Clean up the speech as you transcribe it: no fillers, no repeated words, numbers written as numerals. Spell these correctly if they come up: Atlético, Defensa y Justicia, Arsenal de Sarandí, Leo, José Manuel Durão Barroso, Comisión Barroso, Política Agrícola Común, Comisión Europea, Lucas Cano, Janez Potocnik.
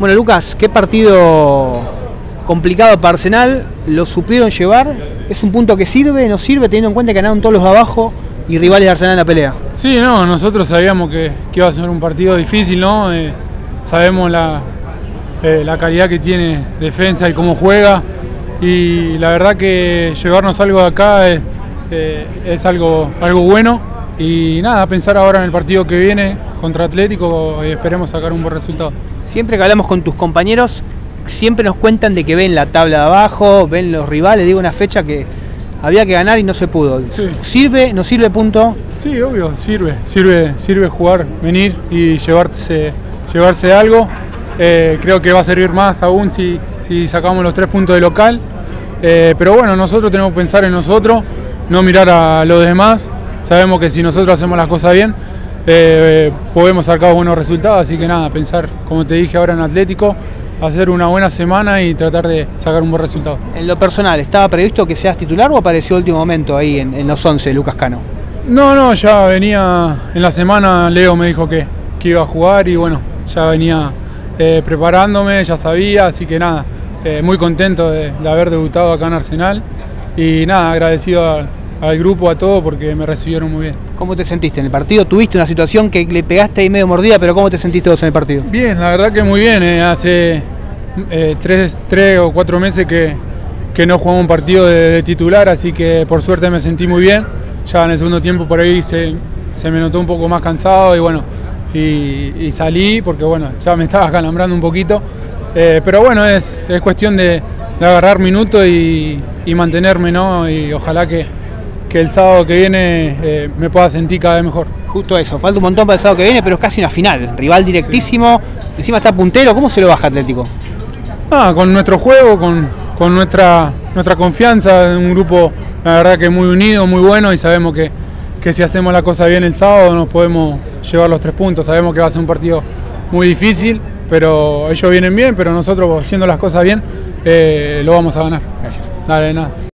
Bueno, Lucas, qué partido complicado para Arsenal, lo supieron llevar, es un punto que sirve, no sirve, teniendo en cuenta que ganaron todos los de abajo y rivales de Arsenal en la pelea. Sí, no, nosotros sabíamos que iba a ser un partido difícil, ¿no? Sabemos la calidad que tiene defensa y cómo juega, y la verdad que llevarnos algo de acá es algo bueno, y nada, pensar ahora en el partido que viene contra Atlético y esperemos sacar un buen resultado. Siempre que hablamos con tus compañeros, siempre nos cuentan de que ven la tabla de abajo, ven los rivales, digo, una fecha que había que ganar y no se pudo. Sí. ¿Sirve? ¿No sirve punto? Sí, obvio, sirve jugar, venir y llevarse algo. Creo que va a servir más aún si sacamos los 3 puntos de local. Pero bueno, nosotros tenemos que pensar en nosotros, no mirar a los demás. Sabemos que si nosotros hacemos las cosas bien, podemos sacar buenos resultados, así que nada, pensar, como te dije ahora, en Atlético, hacer una buena semana y tratar de sacar un buen resultado. En lo personal, ¿estaba previsto que seas titular o apareció el último momento ahí en los 11 de Lucas Cano? No, ya venía en la semana, Leo me dijo que iba a jugar y bueno, ya venía preparándome, ya sabía, así que nada, muy contento de haber debutado acá en Arsenal y nada, agradecido al grupo, a todo, porque me recibieron muy bien. ¿Cómo te sentiste en el partido? Tuviste una situación que le pegaste ahí medio mordida, pero ¿cómo te sentiste vos en el partido? Bien, la verdad que muy bien. Hace 3 o 4 meses que no jugaba un partido de titular, así que por suerte me sentí muy bien. Ya en el segundo tiempo por ahí se me notó un poco más cansado y bueno, y salí porque bueno, ya me estaba calambrando un poquito. Pero bueno, es cuestión de agarrar minutos y mantenerme, ¿no? Y ojalá que el sábado que viene me pueda sentir cada vez mejor. Justo eso, falta un montón para el sábado que viene, pero es casi una final, rival directísimo, sí. Encima está puntero, ¿cómo se lo baja Atlético? Con nuestro juego, con nuestra confianza, un grupo la verdad que muy unido, muy bueno, y sabemos que si hacemos la cosa bien el sábado nos podemos llevar los 3 puntos, sabemos que va a ser un partido muy difícil, pero ellos vienen bien, pero nosotros haciendo las cosas bien lo vamos a ganar. Gracias. Dale, nada.